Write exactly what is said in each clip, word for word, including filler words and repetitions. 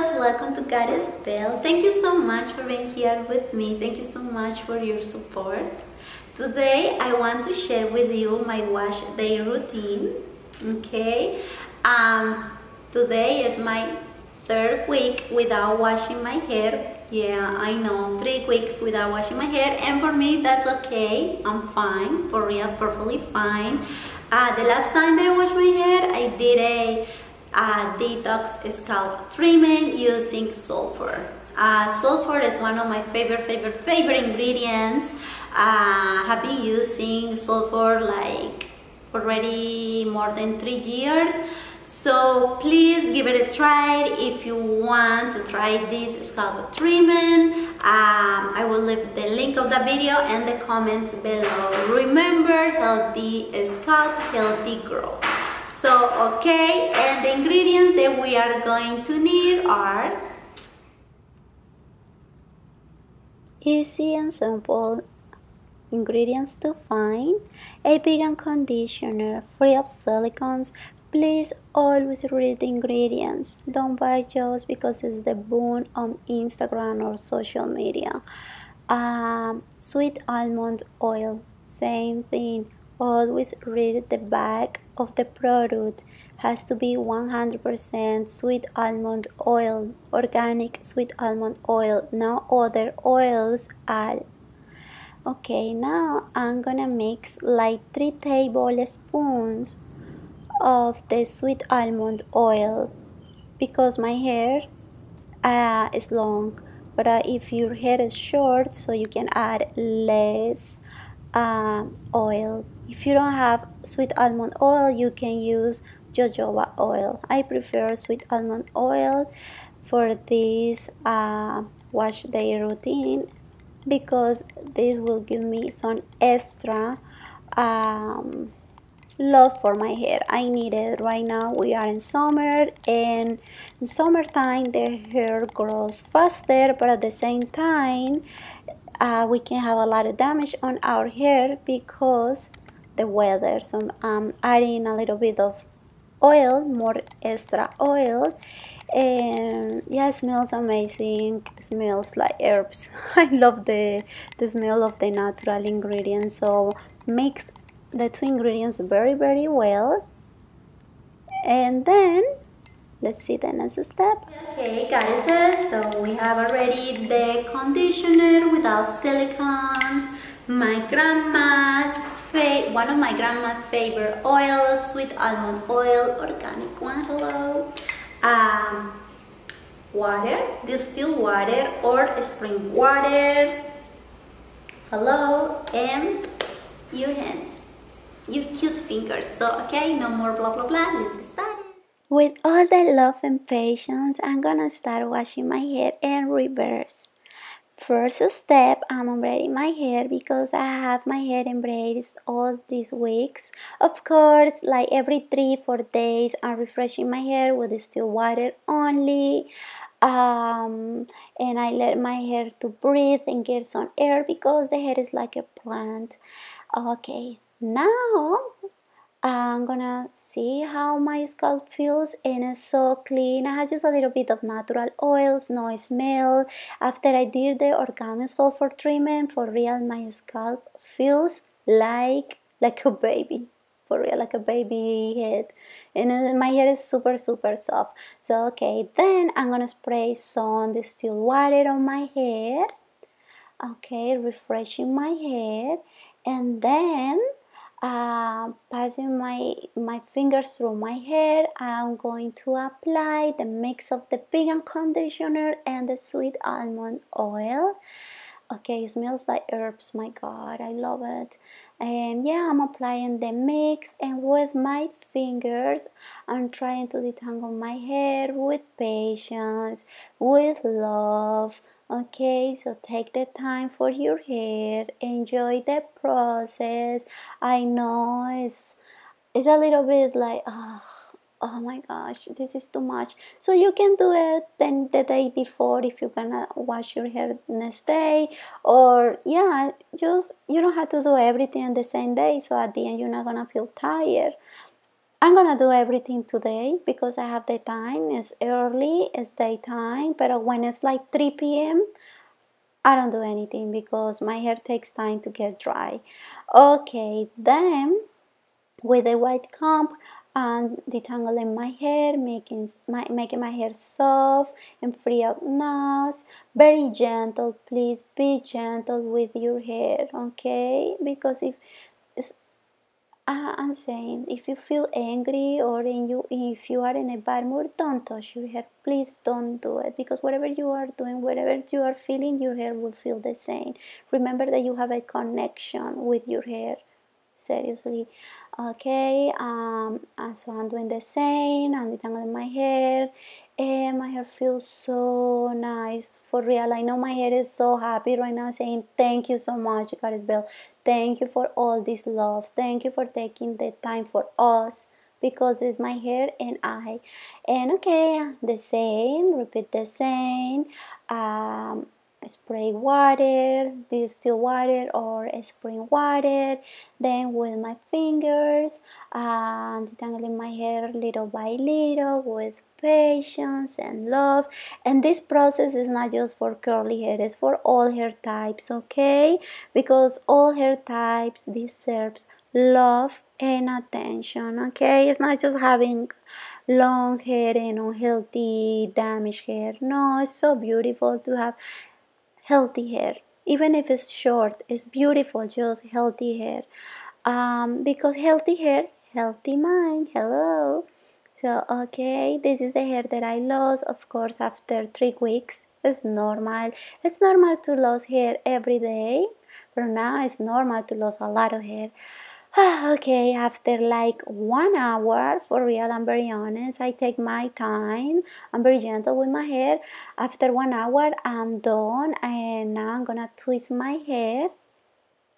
Aquarius, welcome to Goddess Veil. Thank you so much for being here with me. Thank you so much for your support. Today I want to share with you my wash day routine. Okay, um, today is my third week without washing my hair. Yeah, I know, three weeks without washing my hair, and for me that's okay. I'm fine, for real, perfectly fine. Uh, the last time that I washed my hair, I did a uh, detox scalp treatment using sulfur. Uh, sulfur is one of my favorite, favorite, favorite ingredients. Uh, I've been using sulfur like already more than three years. So please give it a try if you want to try this scalp treatment. Um, I will leave the link of the video and the comments below. Remember, healthy scalp, healthy growth. So okay, and the ingredients that we are going to need are easy and simple ingredients to find: a vegan conditioner free of silicones. Please always read the ingredients. Don't buy just because it's the boom on Instagram or social media. Um, sweet almond oil, same thing. Always read the back of the product. Has to be one hundred percent sweet almond oil, organic sweet almond oil, no other oils added. Okay, now I'm gonna mix like three tablespoons of the sweet almond oil because my hair uh, is long, but uh, if your hair is short, so you can add less uh, oil. If you don't have sweet almond oil, you can use jojoba oil. I prefer sweet almond oil for this uh, wash day routine because this will give me some extra um, love for my hair. I need it right now. We are in summer, and in summertime the hair grows faster, but at the same time uh, we can have a lot of damage on our hair because the weather. So I'm adding a little bit of oil, more extra oil, and yeah, it smells amazing. It smells like herbs. I love the the smell of the natural ingredients. So mix the two ingredients very very well, and then let's see the next step. Okay guys, so we have already the conditioner without silicones, my grandma's favorite, one of my grandma's favorite oils, sweet almond oil, organic one, hello, um, water, distilled water or spring water, hello, and your hands, your cute fingers. So okay, no more blah blah blah, let's start it. With all the love and patience, I'm gonna start washing my hair in reverse. First step, I'm unbraiding my hair because I have my hair in braids all these weeks. Of course, like every three, four days, I'm refreshing my hair with distilled water only. Um, and I let my hair to breathe and get some air because the hair is like a plant. Okay, now I'm gonna see how my scalp feels, and it's so clean. I had just a little bit of natural oils, no smell. After I did the organic sulfur treatment, for real, my scalp feels like like a baby, for real, like a baby head. And my hair is super super soft. So okay, then I'm gonna spray some distilled water on my hair. Okay, refreshing my hair, and then Uh, passing my my fingers through my hair, I'm going to apply the mix of the vegan conditioner and the sweet almond oil. Okay, it smells like herbs, my god, I love it. And yeah, I'm applying the mix, and with my fingers I'm trying to detangle my hair with patience, with love. Okay, so take the time for your hair, enjoy the process. I know it's, it's a little bit like, oh, oh my gosh, this is too much. So you can do it then the day before if you're gonna wash your hair next day, or yeah, just you don't have to do everything on the same day, so at the end you're not gonna feel tired. I'm gonna do everything today because I have the time. It's early, it's daytime, but when it's like three p m I don't do anything because my hair takes time to get dry. Okay, then with the white comb and detangling my hair, making my, making my hair soft and free of knots. Very gentle, please be gentle with your hair, okay? Because if I'm saying, if you feel angry or in you, if you are in a bad mood, don't touch your hair. Please don't do it, because whatever you are doing, whatever you are feeling, your hair will feel the same. Remember that you have a connection with your hair. Seriously, okay. Um, and so I'm doing the same. I'm detangling my hair, and my hair feels so nice. For real, I know my hair is so happy right now, saying thank you so much, Goddess Veil. Thank you for all this love. Thank you for taking the time for us, because it's my hair and I. And okay, the same. Repeat the same. Um, spray water, distilled water or spring water, then with my fingers and detangling my hair little by little with patience and love. And this process is not just for curly hair, it's for all hair types, okay? Because all hair types deserves love and attention, okay? It's not just having long hair and unhealthy damaged hair. No, it's so beautiful to have healthy hair, even if it's short. It's beautiful, just healthy hair, um, because healthy hair, healthy mind. Hello. So okay, this is the hair that I lost, of course, after three weeks. It's normal. It's normal to lose hair every day, but now it's normal to lose a lot of hair. Okay, after like one hour, for real, I'm very honest, I take my time, I'm very gentle with my hair. After one hour, I'm done, and now I'm gonna twist my hair,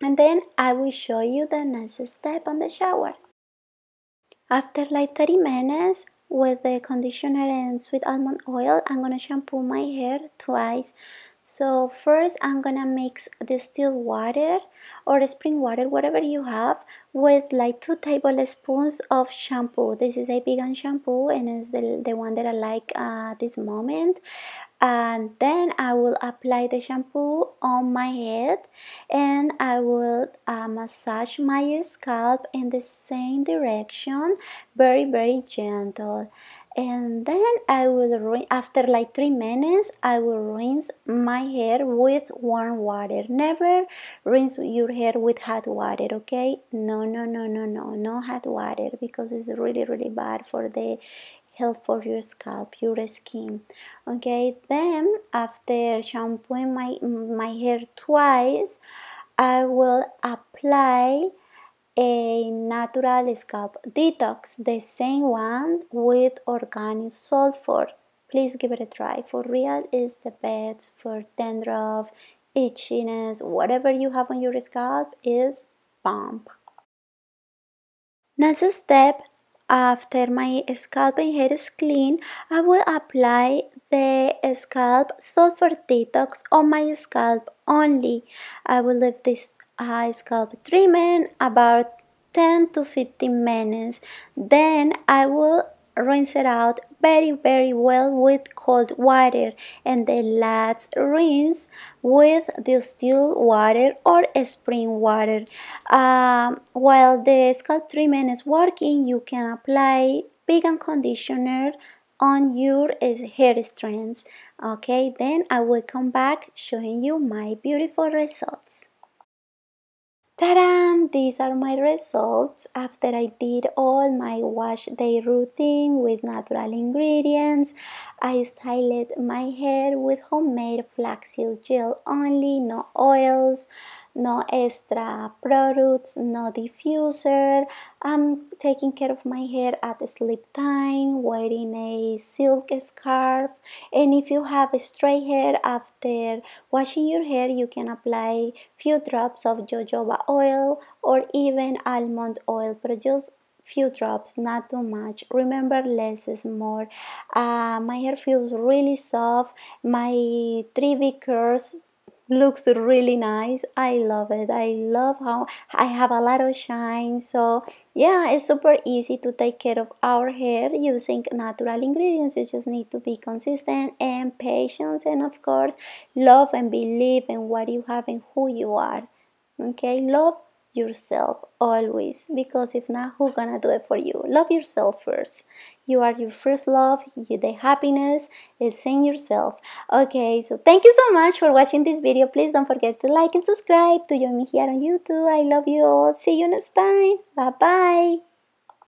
and then I will show you the next step on the shower. After like thirty minutes, with the conditioner and sweet almond oil, I'm gonna shampoo my hair twice. So first I'm gonna mix distilled water or spring water, whatever you have, with like two tablespoons of shampoo. This is a vegan shampoo and it's the, the one that I like at uh, this moment. And then I will apply the shampoo on my head, and I will uh, massage my scalp in the same direction, very very gentle. And then I will, after like three minutes, I will rinse my hair with warm water. Never rinse your hair with hot water, okay? No, no, no, no, no, no hot water, because it's really really bad for the health, for your scalp, your skin, okay? Then after shampooing my my hair twice, I will apply a natural scalp detox, the same one with organic sulfur. Please give it a try, for real, it's the best for dandruff, itchiness, whatever you have on your scalp is bomb. Next step, after my scalp and hair is clean, I will apply the scalp sulfur detox on my scalp only. I will leave this Uh, scalp treatment about ten to fifteen minutes, then I will rinse it out very very well with cold water, and the last rinse with distilled water or spring water. Um, while the scalp treatment is working, you can apply vegan conditioner on your hair strands, okay? Then I will come back showing you my beautiful results. Ta-da! These are my results after I did all my wash day routine with natural ingredients. I styled my hair with homemade flaxseed gel only, no oils, no extra products, no diffuser. I'm taking care of my hair at sleep time, wearing a silk scarf. And if you have straight hair, after washing your hair, you can apply few drops of jojoba oil or even almond oil, but just few drops, not too much. Remember, less is more. Uh, my hair feels really soft. My three big curls looks really nice. I love it. I love how I have a lot of shine. So yeah, it's super easy to take care of our hair using natural ingredients. You just need to be consistent and patient, and of course love and believe in what you have and who you are. Okay, love yourself always, because if not, who's gonna do it for you? Love yourself first. You are your first love. You, the happiness is in yourself. Okay, so thank you so much for watching this video. Please don't forget to like and subscribe, to join me here on YouTube. I love you all. See you next time. Bye bye.